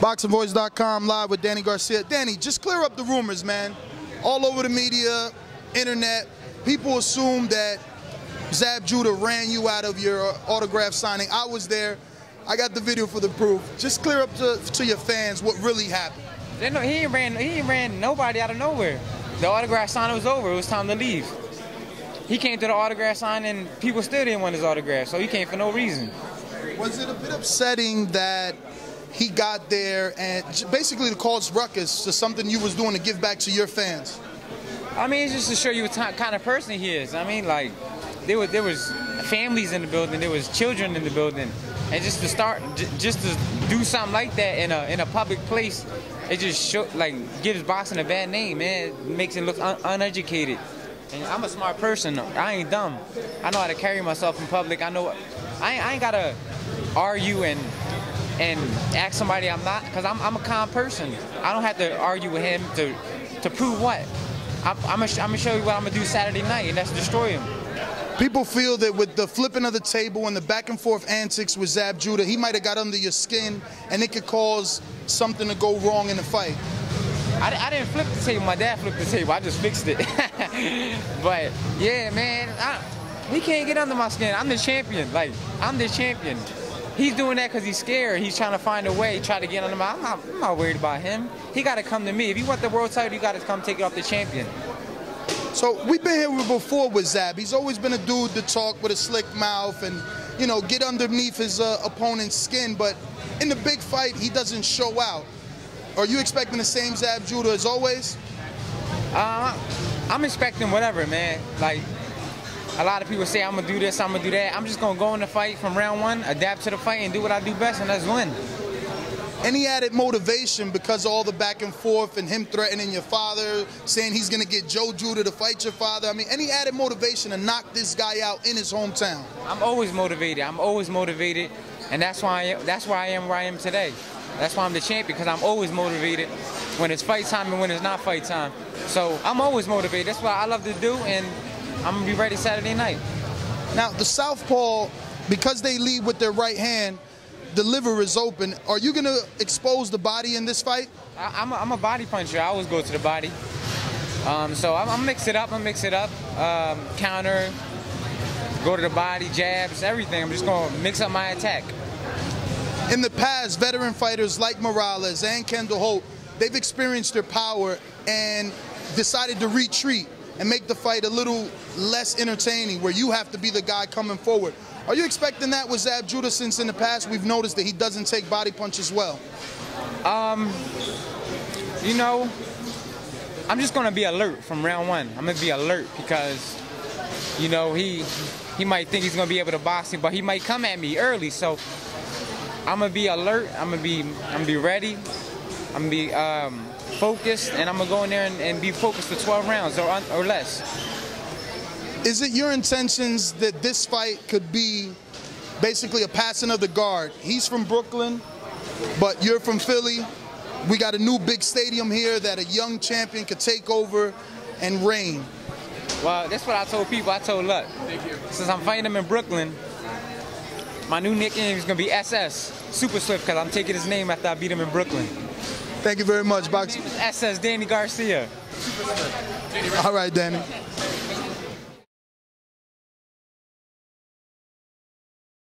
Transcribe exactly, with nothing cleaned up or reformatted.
Boxing Voice dot com, live with Danny Garcia. Danny, just clear up the rumors, man. All over the media, internet, people assume that Zab Judah ran you out of your autograph signing. I was there. I got the video for the proof. Just clear up to, to your fans what really happened. They know, he ain't ran, he ain't ran nobody out of nowhere. The autograph signing was over. It was time to leave. He came to the autograph signing, and people still didn't want his autograph, so he came for no reason. Was it a bit upsetting that he got there and basically to cause ruckus to something you was doing to give back to your fans? I mean, it's just to show you what kind of person he is. I mean, like, there was, there was families in the building, there was children in the building, and just to start, just to do something like that in a in a public place, it just show, like, gives boxing a bad name, man. It makes it look un uneducated. And I'm a smart person. I ain't dumb. I know how to carry myself in public. I know I ain't, I ain't gotta argue and and ask somebody I'm not, because I'm, I'm a calm person. I don't have to argue with him to to prove what. I'm, I'm gonna I'm gonna show you what I'm gonna do Saturday night, and that's destroy him. People feel that with the flipping of the table and the back and forth antics with Zab Judah, he might have got under your skin, and it could cause something to go wrong in the fight. I, I didn't flip the table. My dad flipped the table. I just fixed it. But yeah, man, I, he can't get under my skin. I'm the champion. Like, I'm the champion. He's doing that because he's scared. He's trying to find a way, try to get under my. I'm not, I'm not worried about him. He got to come to me. If you want the world title, you got to come take it off the champion. So we've been here before with Zab. He's always been a dude to talk with a slick mouth and, you know, get underneath his uh, opponent's skin. But in the big fight, he doesn't show out. Are you expecting the same Zab Judah as always? Uh, I'm expecting whatever, man. Like, a lot of people say, I'm going to do this, I'm going to do that. I'm just going to go in the fight from round one, adapt to the fight, and do what I do best, and that's win. Any added motivation because of all the back and forth and him threatening your father, saying he's going to get Joe Judah to fight your father? I mean, any added motivation to knock this guy out in his hometown? I'm always motivated. I'm always motivated, and that's why I, that's why I am where I am today. That's why I'm the champion, because I'm always motivated when it's fight time and when it's not fight time. So I'm always motivated. That's what I love to do, and I'm going to be ready Saturday night. Now, the southpaw, because they lead with their right hand, the liver is open. Are you going to expose the body in this fight? I, I'm, a, I'm a body puncher. I always go to the body. Um, so I'm, I'm mix it up. I'm mix it up. Um, counter, go to the body, jabs, everything. I'm just going to mix up my attack. In the past, veteran fighters like Morales and Kendall Holt, they've experienced their power and decided to retreat and make the fight a little less entertaining, where you have to be the guy coming forward. Are you expecting that with Zab Judah, since in the past we've noticed that he doesn't take body punches well? Um, you know, I'm just going to be alert from round one. I'm going to be alert because, you know, he, he might think he's going to be able to box him, but he might come at me early, so I'm gonna be alert. I'm gonna be, I'm gonna be ready. I'm gonna be um, focused, and I'm gonna go in there and, and be focused for twelve rounds or or less. Is it your intentions that this fight could be basically a passing of the guard? He's from Brooklyn, but you're from Philly. We got a new big stadium here that a young champion could take over and reign. Well, that's what I told people. I told Luck, since I'm fighting him in Brooklyn, my new nickname is going to be S S, Super Swift, because I'm taking his name after I beat him in Brooklyn. Thank you very much, Boxing. S S Danny Garcia. Super Swift. All right, Danny.